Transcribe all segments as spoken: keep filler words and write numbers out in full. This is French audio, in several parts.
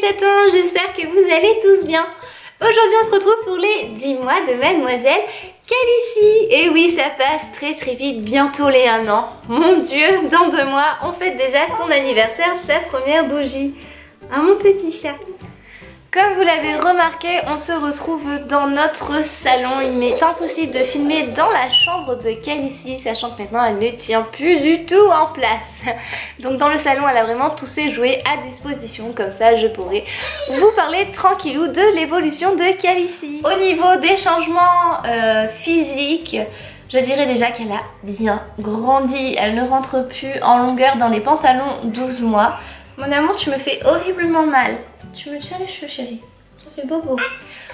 les chatons, j'espère que vous allez tous bien. Aujourd'hui on se retrouve pour les dix mois de Mademoiselle Calyssie. Et oui, ça passe très très vite, bientôt les un an. Mon dieu, dans deux mois on fête déjà son anniversaire, sa première bougie. Ah mon petit chat. Comme vous l'avez remarqué, on se retrouve dans notre salon. Il m'est impossible de filmer dans la chambre de Calyssie, sachant que maintenant elle ne tient plus du tout en place. Donc dans le salon, elle a vraiment tous ses jouets à disposition. Comme ça, je pourrai vous parler tranquillou de l'évolution de Calyssie. Au niveau des changements euh, physiques, je dirais déjà qu'elle a bien grandi. Elle ne rentre plus en longueur dans les pantalons douze mois. Mon amour, tu me fais horriblement mal. Tu me tiens les cheveux, chérie. Ça fait bobo.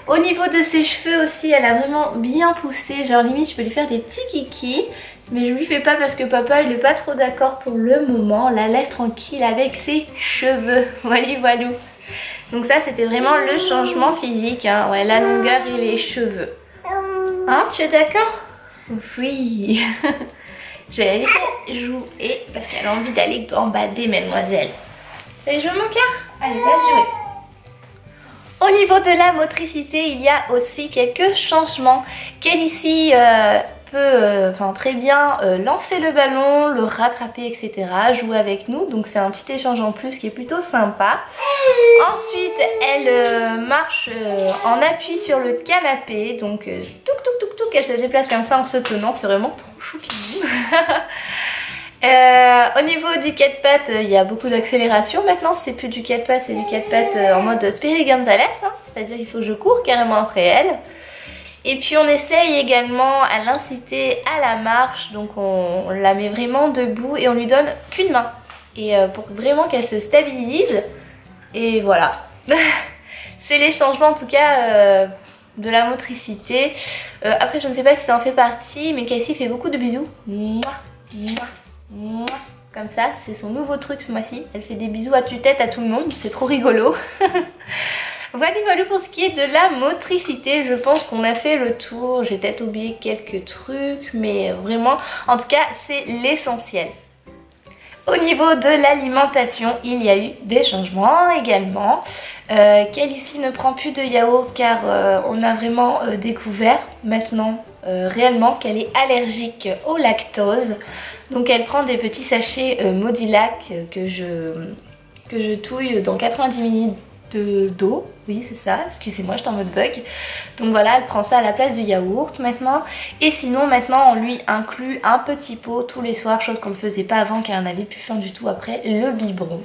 Au niveau de ses cheveux aussi, elle a vraiment bien poussé. Genre limite, je peux lui faire des petits kikis. Mais je lui fais pas parce que papa, il est pas trop d'accord pour le moment. La laisse tranquille avec ses cheveux. Voilà, voilà. Donc ça, c'était vraiment le changement physique. Hein. Ouais, la longueur et les cheveux. Hein, tu es d'accord? Oui. Je vais la laisser jouer parce qu'elle a envie d'aller gambader, mademoiselle. Allez, joue mon cœur. Allez, va jouer. Au niveau de la motricité, il y a aussi quelques changements. Calyssie euh, peut euh, enfin, très bien euh, lancer le ballon, le rattraper, et cetera. Jouer avec nous, donc c'est un petit échange en plus qui est plutôt sympa. Ensuite, elle euh, marche euh, en appui sur le canapé, donc euh, touc touc touc touc, elle se déplace comme ça en se tenant, c'est vraiment trop choupinou. Euh, au niveau du quatre pattes, il euh, y a beaucoup d'accélération maintenant. C'est plus du quatre pattes, c'est du quatre pattes euh, en mode Spiri Gonzales, hein, c'est-à-dire il faut que je cours carrément après elle. Et puis on essaye également à l'inciter à la marche, donc on, on la met vraiment debout et on lui donne qu'une main et euh, pour vraiment qu'elle se stabilise. Et voilà. C'est les changements en tout cas euh, de la motricité. Euh, après je ne sais pas si ça en fait partie, mais Calyssie fait beaucoup de bisous. Mouah, mouah. Comme ça, c'est son nouveau truc ce mois-ci. Elle fait des bisous à tue-tête à tout le monde, c'est trop rigolo. Voilà, voilà pour ce qui est de la motricité. Je pense qu'on a fait le tour. J'ai peut-être oublié quelques trucs, mais vraiment, en tout cas, c'est l'essentiel. Au niveau de l'alimentation, il y a eu des changements également. Euh, Calyssie ne prend plus de yaourt car euh, on a vraiment euh, découvert maintenant euh, réellement qu'elle est allergique au lactose. Donc elle prend des petits sachets euh, Modilac que je, que je touille dans quatre-vingt-dix millilitres d'eau. Oui c'est ça, excusez-moi j'étais en mode bug. Donc voilà, elle prend ça à la place du yaourt maintenant. Et sinon maintenant on lui inclut un petit pot tous les soirs, chose qu'on ne faisait pas avant car elle n'avait plus faim du tout après le biberon.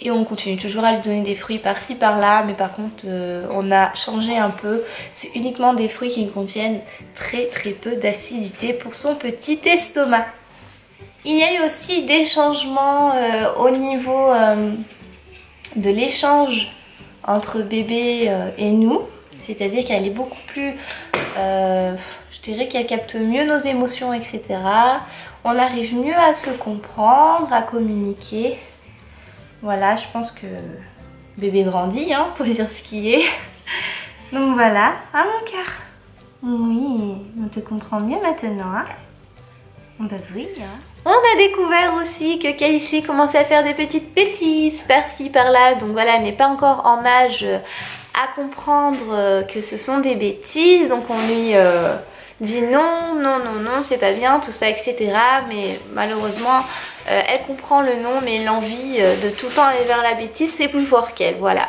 Et on continue toujours à lui donner des fruits par-ci par-là, mais par contre euh, on a changé un peu. C'est uniquement des fruits qui contiennent très très peu d'acidité pour son petit estomac. Il y a eu aussi des changements euh, au niveau euh, de l'échange entre bébé et nous, c'est-à-dire qu'elle est beaucoup plus, euh, je dirais qu'elle capte mieux nos émotions, et cetera. On arrive mieux à se comprendre, à communiquer. Voilà, je pense que bébé grandit, hein, pour dire ce qui est. Donc voilà, ah mon cœur. Oui, on te comprend mieux maintenant, hein. Bah oui, hein. On a découvert aussi que Calyssie commençait à faire des petites bêtises par-ci par-là. Donc voilà, elle n'est pas encore en âge à comprendre que ce sont des bêtises. Donc on lui euh, dit non, non, non, non, c'est pas bien, tout ça, et cetera. Mais malheureusement, euh, elle comprend le non, mais l'envie de tout le temps aller vers la bêtise, c'est plus fort qu'elle, voilà.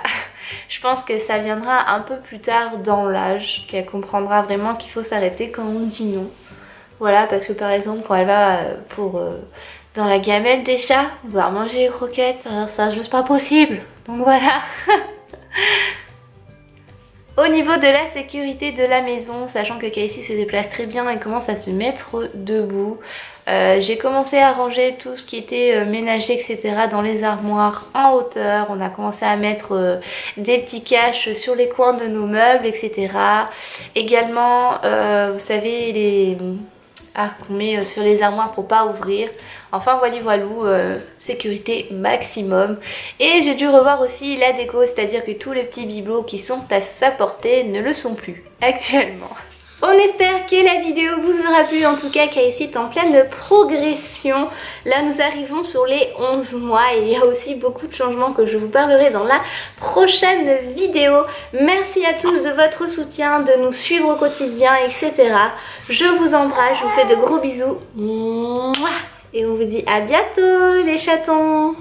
Je pense que ça viendra un peu plus tard dans l'âge, qu'elle comprendra vraiment qu'il faut s'arrêter quand on dit non. Voilà, parce que par exemple, quand elle va pour, euh, dans la gamelle des chats, on va manger les croquettes, hein, c'est juste pas possible. Donc voilà. Au niveau de la sécurité de la maison, sachant que Calyssie se déplace très bien et commence à se mettre debout, euh, j'ai commencé à ranger tout ce qui était euh, ménager, et cetera dans les armoires en hauteur. On a commencé à mettre euh, des petits caches sur les coins de nos meubles, et cetera. Également, euh, vous savez, les... Ah, qu'on met sur les armoires pour pas ouvrir. Enfin voilà, voilà, euh, sécurité maximum. Et j'ai dû revoir aussi la déco, c'est-à-dire que tous les petits bibelots qui sont à sa portée ne le sont plus actuellement. On espère que la vidéo vous aura plu, en tout cas Calyssie est en pleine progression. Là nous arrivons sur les onze mois et il y a aussi beaucoup de changements que je vous parlerai dans la prochaine vidéo. Merci à tous de votre soutien, de nous suivre au quotidien, et cetera. Je vous embrasse, je vous fais de gros bisous et on vous dit à bientôt les chatons.